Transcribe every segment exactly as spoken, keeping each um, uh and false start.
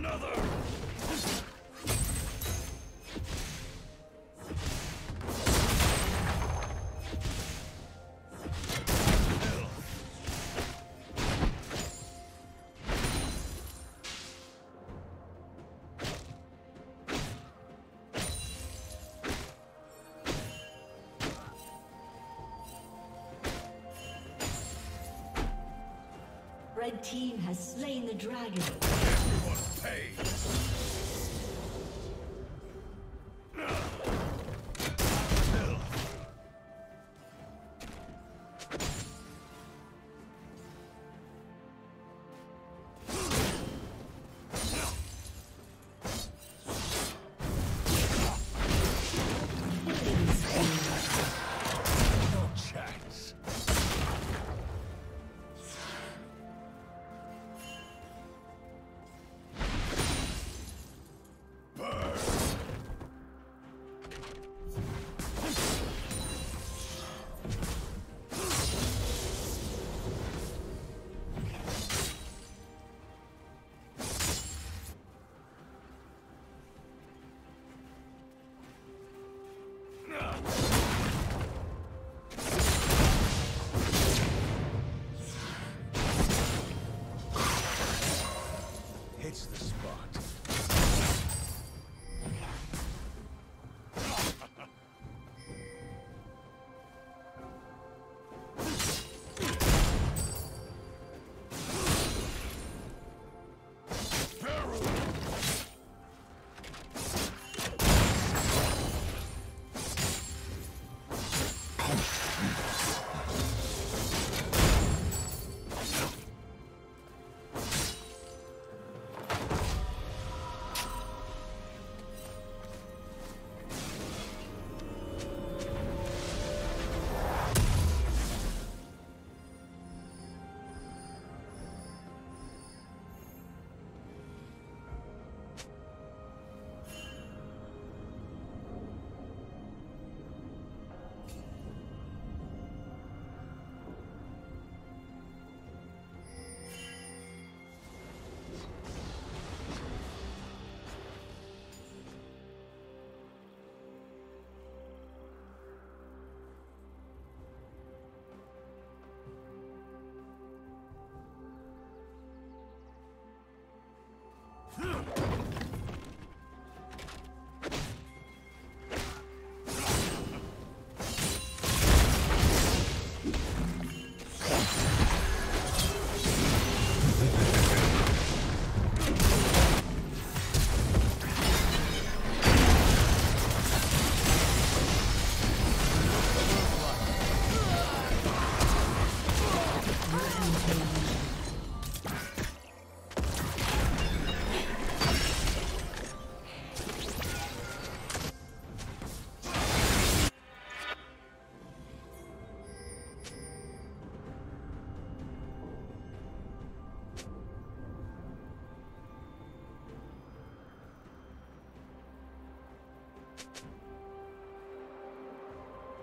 another! Red team has slain the dragon. Everyone pays!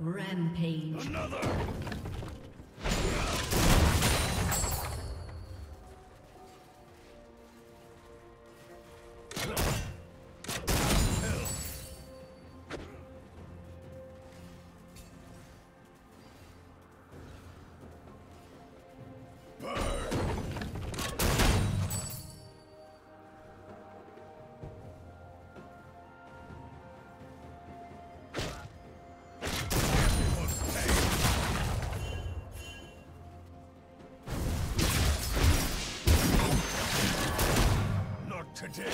Rampage. Another! Soon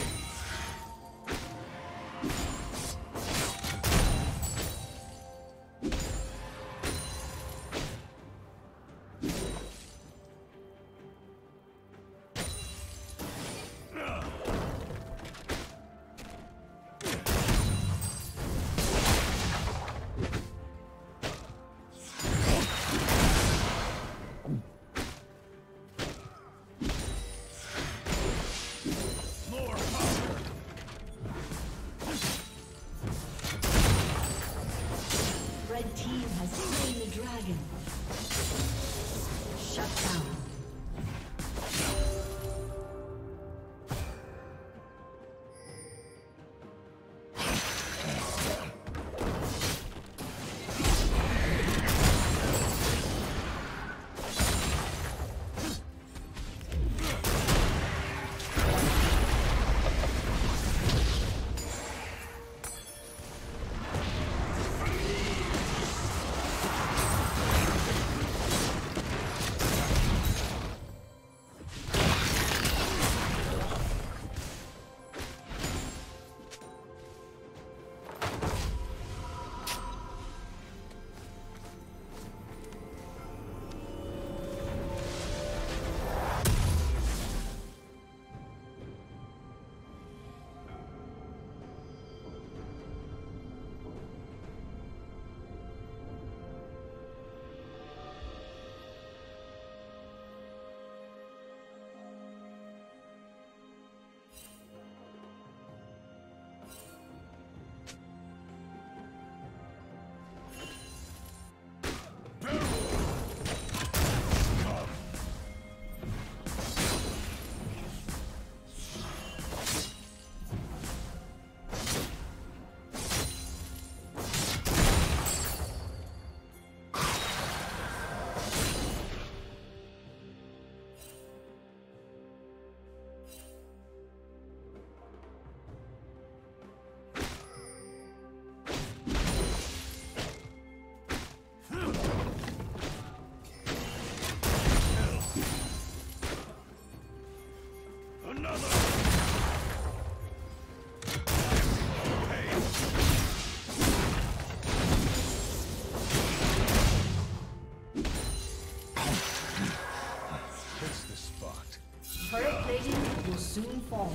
fall.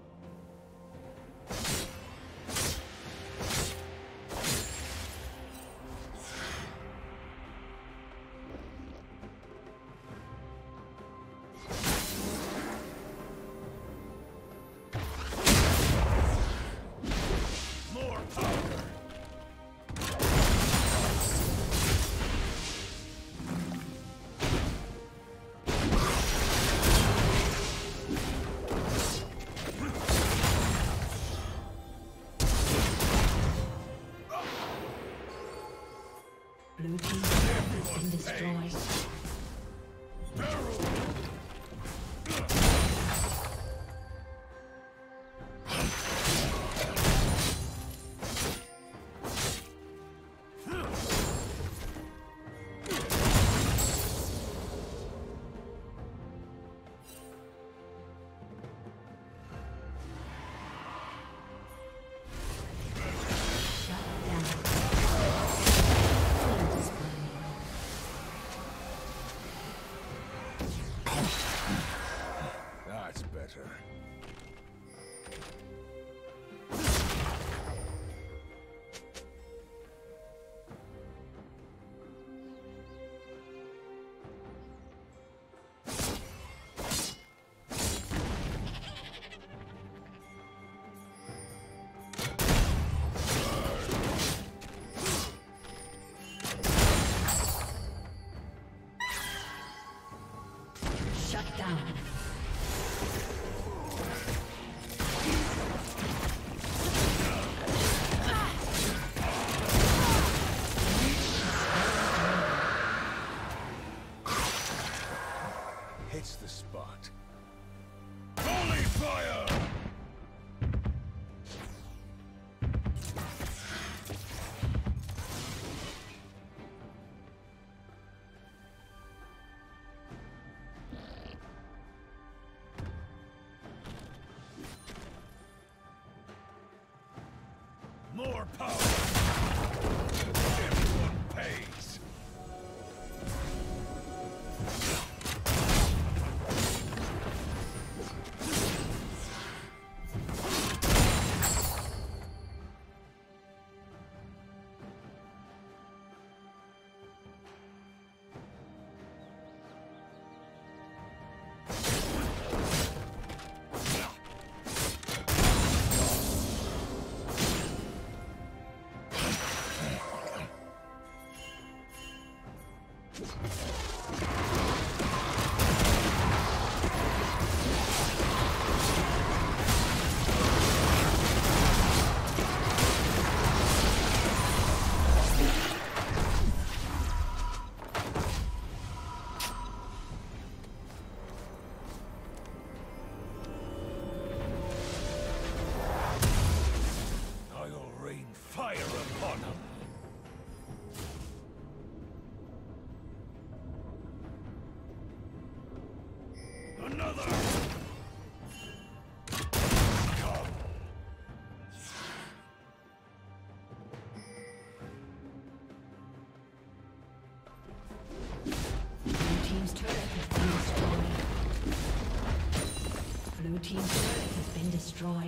You Blue team has been destroyed. More power! Everyone pays! Blue team's turret has been destroyed.